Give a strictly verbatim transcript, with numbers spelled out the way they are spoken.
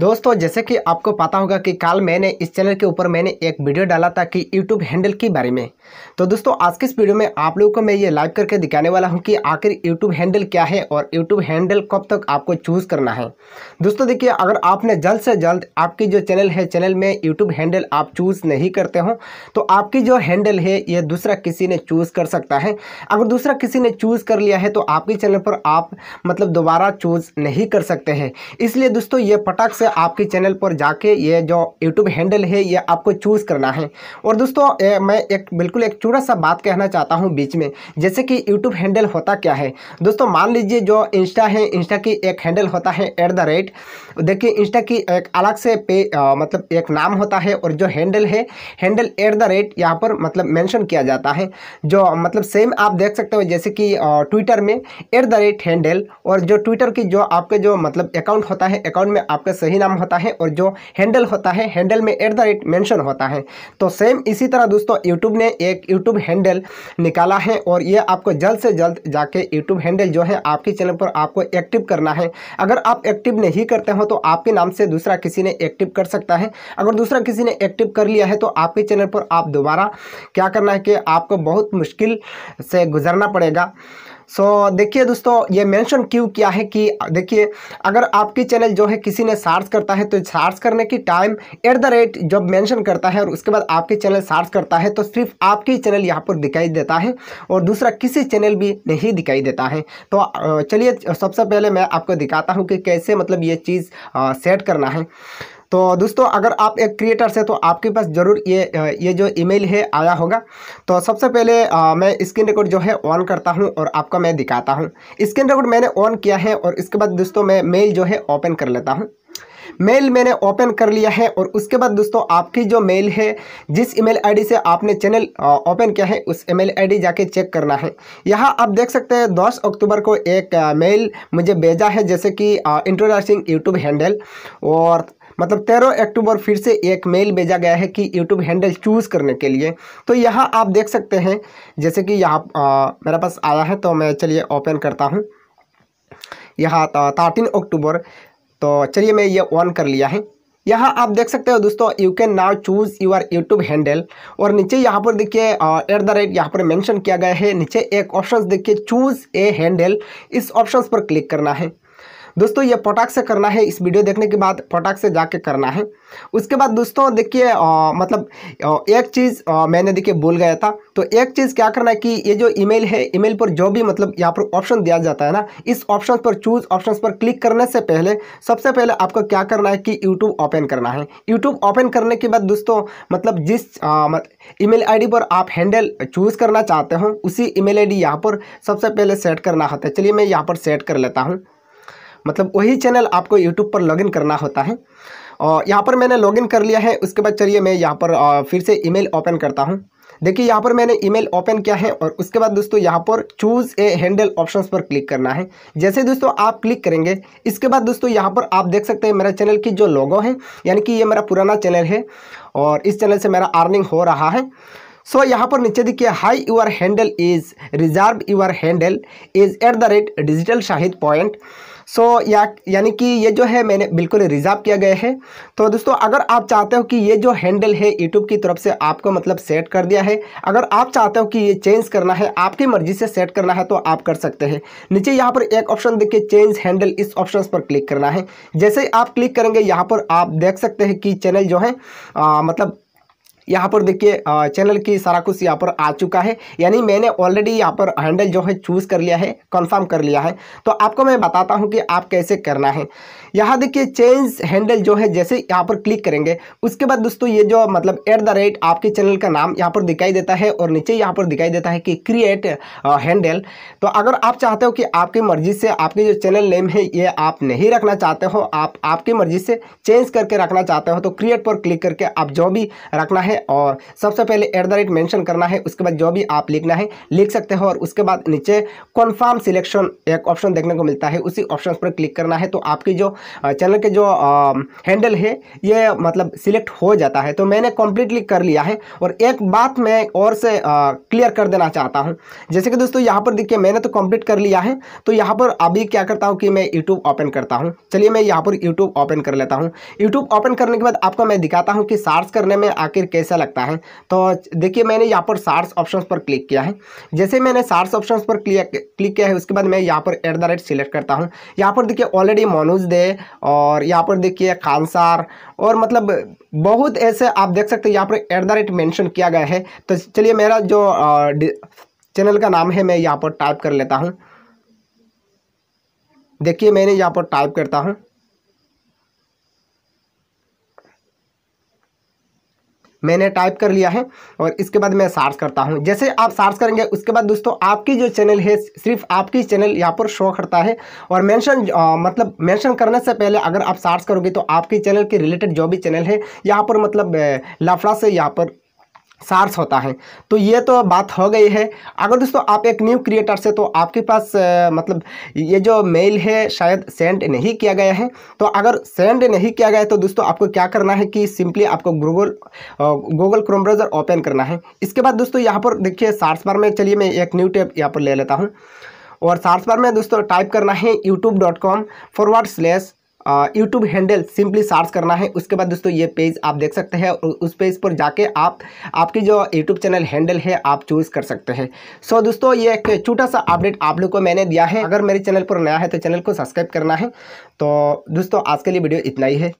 दोस्तों जैसे कि आपको पता होगा कि कल मैंने इस चैनल के ऊपर मैंने एक वीडियो डाला था कि यूट्यूब हैंडल के बारे में। तो दोस्तों आज के इस वीडियो में आप लोगों को मैं ये लाइव करके दिखाने वाला हूँ कि आखिर यूट्यूब हैंडल क्या है और यूट्यूब हैंडल कब तक आपको चूज़ करना है। दोस्तों देखिए, अगर आपने जल्द से जल्द आपकी जो चैनल है चैनल में यूट्यूब हैंडल आप चूज़ नहीं करते हो तो आपकी जो हैंडल है ये दूसरा किसी ने चूज़ कर सकता है। अगर दूसरा किसी ने चूज़ कर लिया है तो आपके चैनल पर आप मतलब दोबारा चूज़ नहीं कर सकते हैं। इसलिए दोस्तों ये पटक से आपके चैनल पर जाके ये जो यूट्यूब हैंडल है ये आपको चूज़ करना है। और दोस्तों ए, मैं एक बिल्कुल एक छोटा सा बात कहना चाहता हूँ बीच में, जैसे कि यूट्यूब हैंडल होता क्या है। दोस्तों मान लीजिए जो इंस्टा है, इंस्टा की एक हैंडल होता है एट द रेट, देखिए इंस्टा की एक अलग से पे आ, मतलब एक नाम होता है और जो हैंडल है हैंडल एट द रेट यहाँ पर मतलब मेंशन किया जाता है। जो मतलब सेम आप देख सकते हो जैसे कि ट्विटर में एट द रेट हैंडल, और जो ट्विटर की जो आपके जो मतलब अकाउंट होता है अकाउंट में आपका सही नाम होता है और जो हैंडल होता है हैंडल में एट द रेट मेंशन होता है। तो सेम इसी तरह दोस्तों यूट्यूब ने एक यूट्यूब हैंडल निकाला है और ये आपको जल्द से जल्द जाके यूट्यूब हैंडल जो है आपके चैनल पर आपको एक्टिव करना है। अगर आप एक्टिव नहीं करते हो तो आपके नाम से दूसरा किसी ने एक्टिव कर सकता है। अगर दूसरा किसी ने एक्टिव कर लिया है तो आपके चैनल पर आप दोबारा क्या करना है कि आपको बहुत मुश्किल से गुजरना पड़ेगा। सो so, देखिए दोस्तों ये मेंशन क्यों किया है कि देखिए अगर आपकी चैनल जो है किसी ने सर्च करता है तो सर्च करने की टाइम एट द रेट जब मेंशन करता है और उसके बाद आपकी चैनल सर्च करता है तो सिर्फ आपकी चैनल यहाँ पर दिखाई देता है और दूसरा किसी चैनल भी नहीं दिखाई देता है। तो चलिए सबसे पहले मैं आपको दिखाता हूँ कि कैसे मतलब ये चीज़ सेट करना है। तो दोस्तों अगर आप एक क्रिएटर से तो आपके पास ज़रूर ये ये जो ईमेल है आया होगा। तो सबसे पहले आ, मैं स्क्रीन रिकॉर्ड जो है ऑन करता हूं और आपको मैं दिखाता हूं। स्क्रीन रिकॉर्ड मैंने ऑन किया है और इसके बाद दोस्तों मैं मेल जो है ओपन कर लेता हूं। मेल मैंने ओपन कर लिया है और उसके बाद दोस्तों आपकी जो मेल है जिस ईमेल आईडी से आपने चैनल ओपन किया है उस ईमेल आईडी जाके चेक करना है। यहाँ आप देख सकते हैं दस अक्टूबर को एक मेल मुझे भेजा है जैसे कि इंट्रोडक्शन यूट्यूब हैंडल, और मतलब तेरह अक्टूबर फिर से एक मेल भेजा गया है कि यूट्यूब हैंडल चूज़ करने के लिए। तो यहाँ आप देख सकते हैं जैसे कि यहाँ मेरे पास आया है तो मैं चलिए ओपन करता हूँ। यहाँ तेरह अक्टूबर, तो चलिए मैं ये ऑन कर लिया है। यहाँ आप देख सकते हो दोस्तों you can now choose your YouTube handle, और नीचे यहाँ पर देखिए एट द रेट यहाँ पर मेंशन किया गया है। नीचे एक ऑप्शन देखिए चूज़ ए हैंडल, इस ऑप्शन पर क्लिक करना है। दोस्तों ये पटाख से करना है, इस वीडियो देखने के बाद पटाख से जाके करना है। उसके बाद दोस्तों देखिए मतलब एक चीज़ मैंने देखिए भूल गया था। तो एक चीज़ क्या करना है कि ये जो ईमेल है ईमेल पर जो भी मतलब यहाँ पर ऑप्शन दिया जाता है ना, इस ऑप्शन पर चूज़ ऑप्शन पर क्लिक करने से पहले सबसे पहले आपको क्या करना है कि यूट्यूब ओपन करना है। यूट्यूब ओपन करने के बाद दोस्तों मतलब जिस ईमेल आईडी पर आप हैंडल चूज़ करना चाहते हो उसी ईमेल आईडी यहाँ पर सबसे पहले सेट करना होता है। चलिए मैं यहाँ पर सेट कर लेता हूँ, मतलब वही चैनल आपको यूट्यूब पर लॉगिन करना होता है। और यहाँ पर मैंने लॉगिन कर लिया है। उसके बाद चलिए मैं यहाँ पर फिर से ईमेल ओपन करता हूँ। देखिए यहाँ पर मैंने ईमेल ओपन किया है और उसके बाद दोस्तों यहाँ पर चूज़ ए हैंडल ऑप्शंस पर क्लिक करना है। जैसे दोस्तों आप क्लिक करेंगे इसके बाद दोस्तों यहाँ पर आप देख सकते हैं मेरा चैनल की जो लोगो है, यानी कि ये मेरा पुराना चैनल है और इस चैनल से मेरा अर्निंग हो रहा है। सो so, यहाँ पर नीचे देखिए hi your handle is reserve your handle is at the rate digital Shahid point. So so, या यानी कि ये जो है मैंने बिल्कुल रिजर्व किया गया है। तो दोस्तों अगर आप चाहते हो कि ये जो हैंडल है यूट्यूब की तरफ से आपको मतलब सेट कर दिया है, अगर आप चाहते हो कि ये चेंज करना है आपकी मर्ज़ी से सेट करना है तो आप कर सकते हैं। नीचे यहाँ पर एक ऑप्शन देखिए चेंज हैंडल, इस ऑप्शन पर क्लिक करना है। जैसे ही आप क्लिक करेंगे यहाँ पर आप देख सकते हैं कि चैनल जो है आ, मतलब यहाँ पर देखिए चैनल की सारा कुछ यहाँ पर आ चुका है, यानी मैंने ऑलरेडी यहाँ पर हैंडल जो है चूज़ कर लिया है, कंफर्म कर लिया है। तो आपको मैं बताता हूँ कि आप कैसे करना है। यहाँ देखिए चेंज हैंडल जो है जैसे यहाँ पर क्लिक करेंगे उसके बाद दोस्तों ये जो मतलब एट द रेट आपके चैनल का नाम यहाँ पर दिखाई देता है और नीचे यहाँ पर दिखाई देता है कि क्रिएट हैंडल। तो अगर आप चाहते हो कि आपकी मर्ज़ी से आपके जो चैनल नेम है ये आप नहीं रखना चाहते हो, आप आपकी मर्ज़ी से चेंज करके रखना चाहते हो तो क्रिएट पर क्लिक करके आप जो भी रखना है है और सबसे पहले एट द रेट मेंशन करना है, उसके बाद जो भी आप लिखना है लिख सकते हो। और उसके बाद नीचे कन्फर्म सिलेक्शन एक ऑप्शन देखने को मिलता है, उसी ऑप्शन पर क्लिक करना है। तो आपकी जो चैनल के जो आ, हैंडल है ये मतलब सिलेक्ट हो जाता है। तो मैंने कम्प्लीटली कर लिया है। और एक बात मैं और से आ, क्लियर कर देना चाहता हूँ, जैसे कि दोस्तों यहाँ पर देखिए मैंने तो कंप्लीट कर लिया है। तो यहाँ पर अभी क्या करता हूँ कि मैं यूट्यूब ओपन करता हूँ। चलिए मैं यहाँ पर यूट्यूब ओपन कर लेता हूँ। यूट्यूब ओपन करने के बाद आपको मैं दिखाता हूँ कि सर्च करने में आखिर कैसा लगता है। तो देखिए मैंने यहाँ पर सर्च ऑप्शन पर क्लिक किया है। जैसे मैंने सर्च ऑप्शन पर क्लिक किया है उसके बाद मैं यहाँ पर एट द रेट सिलेक्ट करता हूँ। यहाँ पर देखिए ऑलरेडी मनोज दे और यहाँ पर देखिए खानसार और मतलब बहुत ऐसे आप देख सकते हैं यहाँ पर एट द रेट मेंशन किया गया है। तो चलिए मेरा जो चैनल का नाम है मैं यहाँ पर टाइप कर लेता हूँ। देखिए मैंने यहाँ पर टाइप करता हूँ, मैंने टाइप कर लिया है। और इसके बाद मैं सर्च करता हूं। जैसे आप सर्च करेंगे उसके बाद दोस्तों आपकी जो चैनल है सिर्फ आपकी चैनल यहां पर शो करता है। और मेंशन मतलब मेंशन करने से पहले अगर आप सर्च करोगे तो आपकी चैनल के रिलेटेड जो भी चैनल है यहां पर मतलब लफड़ा से यहां पर सर्च होता है। तो ये तो बात हो गई है। अगर दोस्तों आप एक न्यू क्रिएटर से तो आपके पास आ, मतलब ये जो मेल है शायद सेंड नहीं किया गया है। तो अगर सेंड नहीं किया गया है तो दोस्तों आपको क्या करना है कि सिंपली आपको Google Google Chrome browser open करना है। इसके बाद दोस्तों यहाँ पर देखिए सर्च बार में, चलिए मैं एक न्यू टैब यहाँ पर ले लेता हूँ। और सर्च बार में दोस्तों टाइप करना है YouTube dot com forward slash YouTube handle, simply search करना है। उसके बाद दोस्तों ये पेज आप देख सकते हैं और उस पेज पर जाके आप आपकी जो यूट्यूब चैनल हैंडल है आप चूज़ कर सकते हैं। सो so, दोस्तों ये एक छोटा सा अपडेट आप लोग को मैंने दिया है। अगर मेरे चैनल पर नया है तो चैनल को सब्सक्राइब करना है। तो दोस्तों आज के लिए वीडियो इतना ही है।